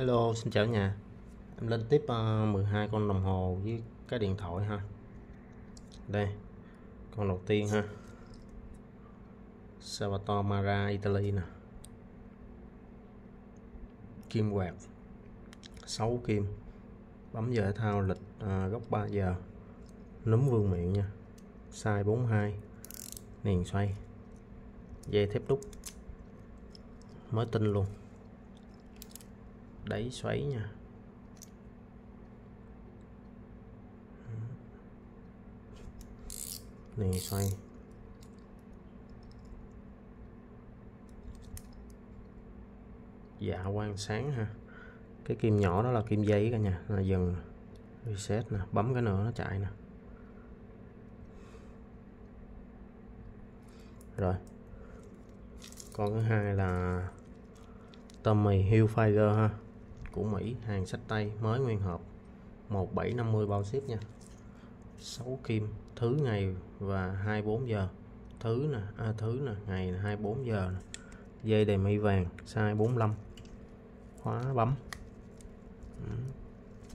Hello, xin chào nhà. Em lên tiếp 12 con đồng hồ với cái điện thoại ha. Đây, con đầu tiên ha, Salvatore Marra Italy nè. Kim quạt 6 kim, bấm giờ thể thao lịch góc 3 giờ, núm vương miệng nha, size 42, niềng xoay, dây thép đúc, mới tinh luôn, đáy xoáy nha, niềng xoay, dạ quang sáng ha. Cái kim nhỏ đó là kim dây cả nhà, là dừng reset nè, bấm cái nữa nó chạy nè. Rồi con thứ hai là Tommy Hilfiger ha, của Mỹ, hàng xách tay mới nguyên hộp, 1750 bao ship nha, 6 kim, thứ ngày và 24 giờ, thứ nè ngày 24 giờ nè. Dây đầy mây vàng, size 45, khóa bấm,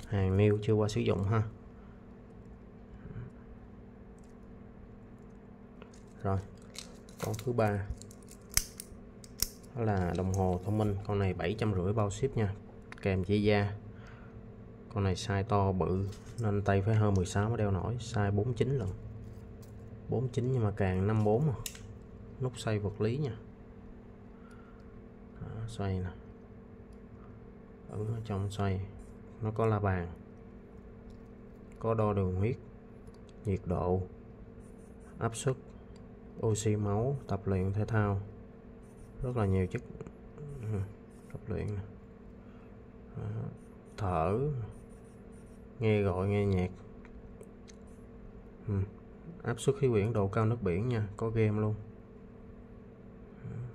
hàng new chưa qua sử dụng ha. Rồi con thứ ba đó là đồng hồ thông minh, con này 750 bao ship nha, kèm chỉ da. Con này size to bự nên tay phải hơn 16 mới đeo nổi, size 49 lần, 49 nhưng mà càng 54 rồi. Nút xoay vật lý nha. Đó, xoay nè, ở trong xoay nó có la bàn, có đo đường huyết, nhiệt độ, áp suất, oxy máu, tập luyện thể thao, rất là nhiều chức tập luyện, thở, nghe gọi, nghe nhạc, áp suất khí quyển, độ cao nước biển nha, có game luôn.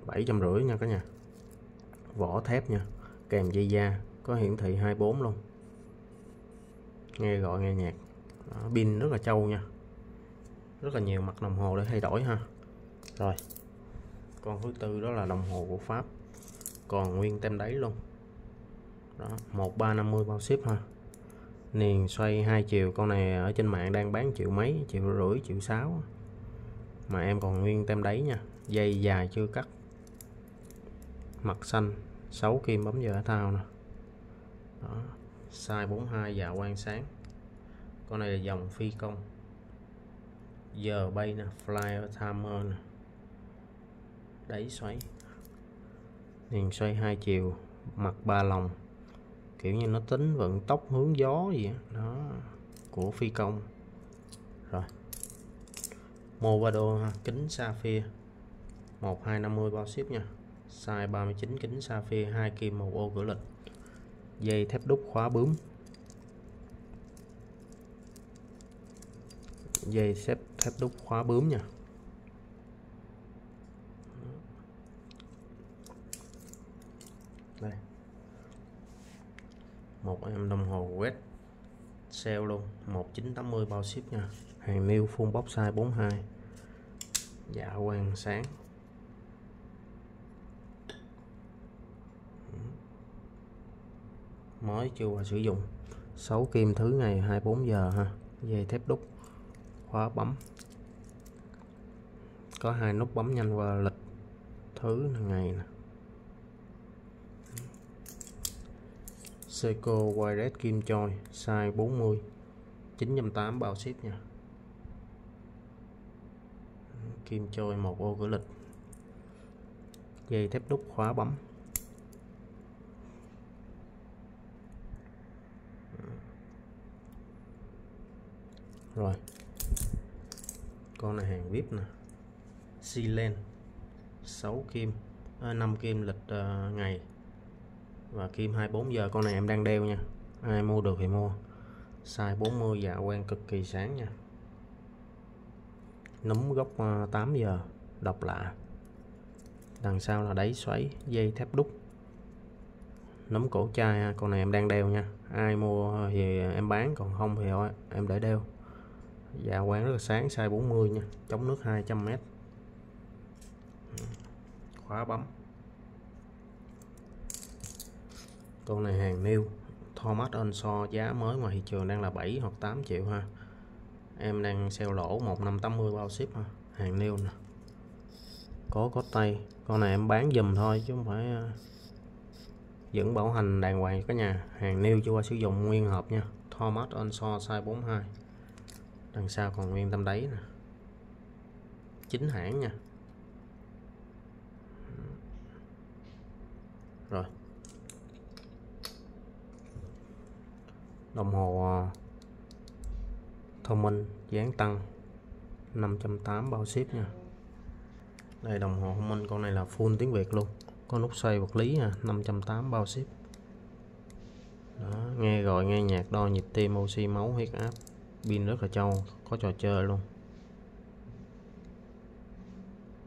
750 nha cả nhà, vỏ thép nha, kèm dây da, có hiển thị 24 luôn, nghe gọi, nghe nhạc. Đó, pin rất là trâu nha, rất là nhiều mặt đồng hồ để thay đổi ha. Rồi con thứ tư đó là đồng hồ của Pháp, còn nguyên tem đáy luôn đó, 1350 bao ship ha, niềng xoay 2 chiều. Con này ở trên mạng đang bán 1 triệu mấy, 1,5 triệu, 1,6 triệu mà em còn nguyên tem đáy nha, dây dài chưa cắt, mặt xanh, 6 kim, bấm giờ thể thao nè, size 42, dạ quang sáng. Con này là dòng phi công, giờ bay nè, fly timer nè, đáy xoáy, niềng xoay 2 chiều, mặt 3 lòng, kiểu như nó tính vận tốc, hướng gió gì đó của phi công. Rồi Movado ha, kính sapphire, 1250 bao ship nha, size 39, kính sapphire, 2 kim, màu ô cửa lịch, dây thép đúc, khóa bướm, dây thép đúc, khóa bướm nha. Đây, một em đồng hồ web sale luôn, 1980 bao ship nha, hàng new, full box, size 42, dạ quang sáng, mới chưa qua sử dụng, 6 kim, thứ ngày 24 giờ ha, dây thép đúc, khóa bấm, có 2 nút bấm nhanh và lịch, thứ ngày nè. Coco Wireless kim choi, size 40, 980 bao ship nha, kim choi, 1 ô cửa lịch, dây thép đúc, khóa bấm. Rồi con này hàng VIP nè, Silen, 6 kim, 5 kim, lịch ngày và kim 24 giờ. Con này em đang đeo nha, ai mua được thì mua, size 40, dạ quang cực kỳ sáng nha, núm góc 8 giờ, độc lạ, đằng sau là đáy xoáy, dây thép đúc, núm cổ chai ha. Con này em đang đeo nha, ai mua thì em bán, còn không thì thôi, em để đeo. Dạ quang rất là sáng, size 40 nha, chống nước 200 m, khóa bấm. Con này hàng new Thomas Onsor, giá mới ngoài thị trường đang là 7 hoặc 8 triệu ha. Em đang sale lỗ 1.580 bao ship ha. Hàng new nè, có cốt tay. Con này em bán dùm thôi chứ không phải vẫn bảo hành đàng hoàng cả nhà. Hàng new chưa qua sử dụng, nguyên hộp nha. Thomas Onsor size 42. Đằng sau còn nguyên tâm đáy nè, chính hãng nha. Rồi, đồng hồ thông minh dán tăng, 580 bao ship nha. Đây đồng hồ thông minh, con này là full tiếng Việt luôn, có nút xoay vật lý nha, 580 bao ship. Đó, nghe gọi nghe nhạc, đo nhịp tim, oxy máu, huyết áp, pin rất là trâu, có trò chơi luôn,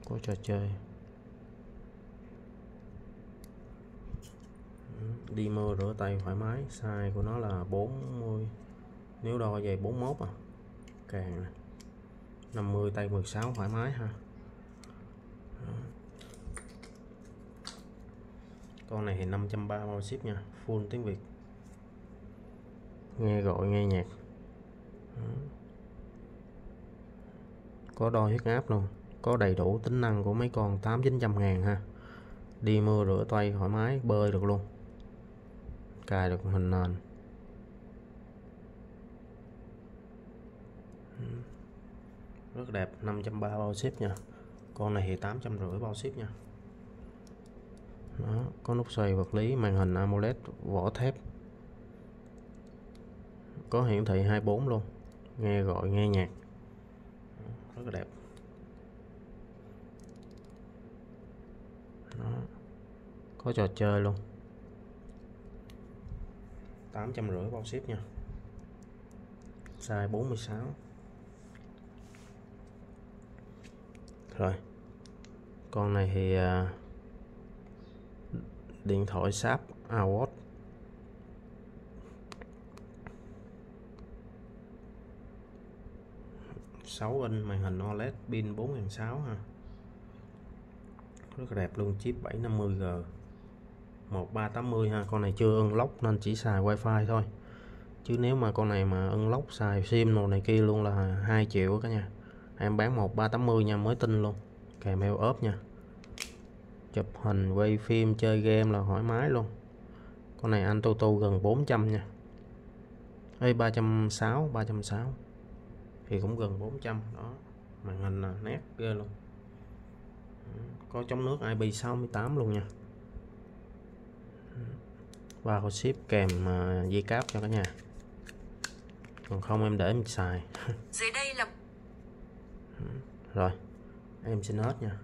có trò chơi. Đi mưa rửa tay thoải mái. Size của nó là 40, nếu đo giày 41 à. Càng này 50, tay 16 thoải mái ha. Đó. Con này thì 530 bao ship nha, full tiếng Việt, nghe gọi nghe nhạc. Đó. Có đo huyết áp luôn, có đầy đủ tính năng của mấy con 800-900 ngàn ha. Đi mưa rửa tay thoải mái, bơi được luôn, cài được hình nền. Rất đẹp, 530 bao ship nha. Con này thì 850 bao ship nha. Đó, có nút xoay vật lý, màn hình AMOLED, vỏ thép, có hiển thị 24 luôn, nghe gọi nghe nhạc. Rất là đẹp. Đó, có trò chơi luôn, 850 bao ship nha. Size 46. Rồi, con này thì điện thoại Sharp Award. Sáu inch, màn hình OLED, pin 4600 ha. Rất đẹp luôn, chip 750G 1380 ha. Con này chưa unlock nên chỉ xài wifi thôi, chứ nếu mà con này mà unlock xài sim đồ này kia luôn là 2 triệu cả nhà. Em bán 1380 nha, mới tin luôn, kèm theo ốp nha. Chụp hình, quay phim, chơi game là thoải mái luôn. Con này anh Toto gần 400 nha. Ê, 360 thì cũng gần 400 đó. Màn hình là nét ghê luôn, có chống nước IP68 luôn nha. Và họ ship kèm dây cáp cho cả nhà, còn không em để em xài. Dưới đây là rồi, em xin hết nha.